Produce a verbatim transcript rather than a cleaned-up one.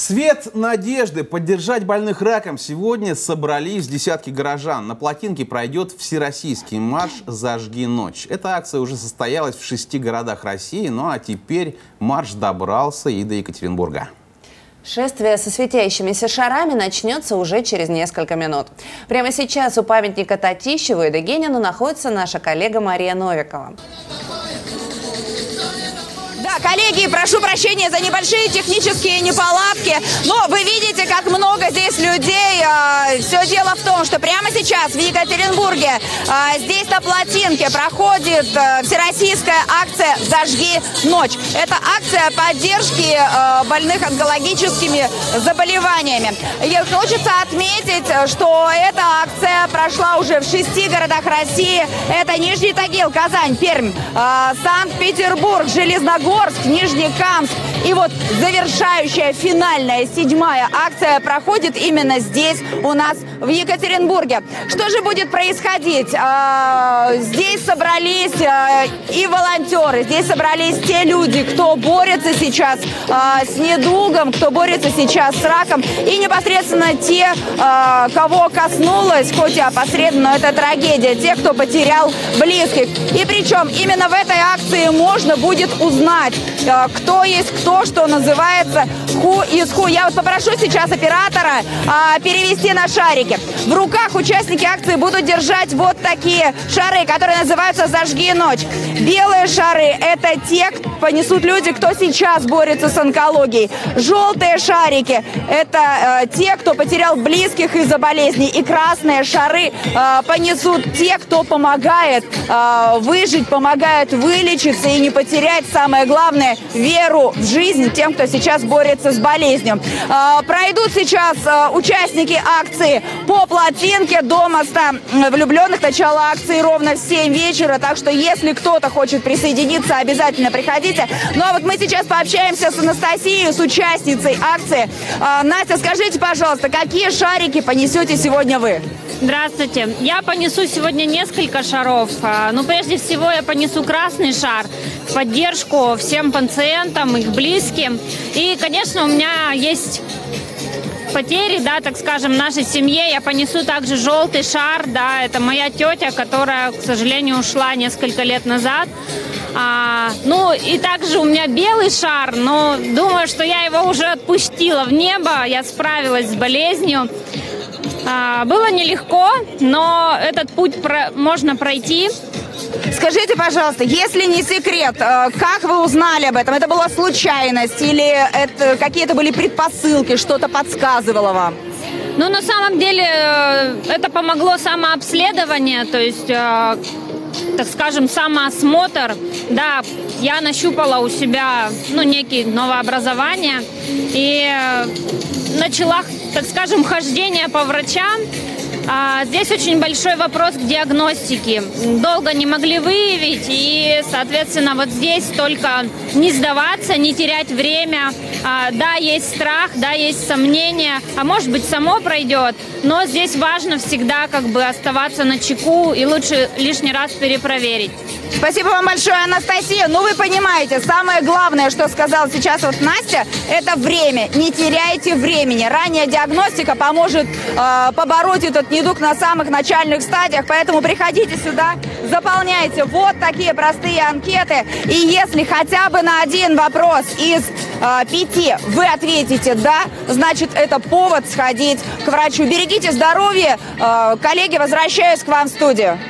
Свет надежды поддержать больных раком сегодня собрались десятки горожан. На Плотинке пройдет всероссийский марш «Зажги ночь». Эта акция уже состоялась в шести городах России, ну а теперь марш добрался и до Екатеринбурга. Шествие со светящимися шарами начнется уже через несколько минут. Прямо сейчас у памятника Татищеву и Дегенину находится наша коллега Мария Новикова. Коллеги, прошу прощения за небольшие технические неполадки, но вы видите, как много здесь людей. Все дело в том, что прямо сейчас в Екатеринбурге, здесь на Плотинке, проходит всероссийская акция «Зажги ночь». Это акция поддержки больных онкологическими заболеваниями. И хочется отметить, что эта акция прошла уже в шести городах России. Это Нижний Тагил, Казань, Пермь, Санкт-Петербург, Железногорск, Нижнекамск. И вот завершающая, финальная, седьмая акция проходит именно здесь, у нас, в Екатеринбурге. Что же будет происходить? Здесь собрались и волонтеры, здесь собрались те люди, кто борется сейчас с недугом, кто борется сейчас с раком, и непосредственно те, кого коснулось, хоть и опосредованно, но это трагедия, те, кто потерял близких. И причем именно в этой акции можно будет узнать, кто есть кто, что называется, ху из ху. Я вот попрошу сейчас оператора а, перевести на шарики. В руках участники акции будут держать вот такие шары, которые называются «Зажги ночь». Белые шары – это те, кто понесут люди, кто сейчас борется с онкологией. Желтые шарики – это э, те, кто потерял близких из-за болезней. И красные шары э, понесут те, кто помогает э, выжить, помогает вылечиться и не потерять, самое главное, веру в жизнь тем, кто сейчас борется с болезнью. Э, пройдут сейчас э, участники акции по Плотинке до моста влюбленных. Начало акции ровно в семь вечера, так что если кто-то хочет присоединиться, обязательно приходите. Ну а вот мы сейчас пообщаемся с Анастасией, с участницей акции. А, Настя, скажите, пожалуйста, какие шарики понесете сегодня вы? Здравствуйте. Я понесу сегодня несколько шаров. А, ну, прежде всего, я понесу красный шар в поддержку всем пациентам, их близким. И, конечно, у меня есть потери, да, так скажем, в нашей семье. Я понесу также желтый шар, да, это моя тетя, которая, к сожалению, ушла несколько лет назад. А, ну и также у меня белый шар, но думаю, что я его уже отпустила в небо, я справилась с болезнью. А, было нелегко, но этот путь про- можно пройти. Скажите, пожалуйста, если не секрет, как вы узнали об этом? Это была случайность или какие-то были предпосылки, что-то подсказывало вам? Ну, на самом деле, это помогло самообследование, то есть, так скажем, самоосмотр. Да, я нащупала у себя, ну, некие новообразования и начала, так скажем, хождение по врачам. Здесь очень большой вопрос к диагностике. Долго не могли выявить, и, соответственно, вот здесь только не сдаваться, не терять время. Да, есть страх, да, есть сомнения, а может быть, само пройдет, но здесь важно всегда как бы оставаться на чеку и лучше лишний раз перепроверить. Спасибо вам большое, Анастасия. Ну, вы понимаете, самое главное, что сказала сейчас вот Настя, это время. Не теряйте времени. Ранняя диагностика поможет э, побороть этот недуг на самых начальных стадиях. Поэтому приходите сюда, заполняйте вот такие простые анкеты. И если хотя бы на один вопрос из э, пяти вы ответите «да», значит, это повод сходить к врачу. Берегите здоровье. Э, коллеги, возвращаюсь к вам в студию.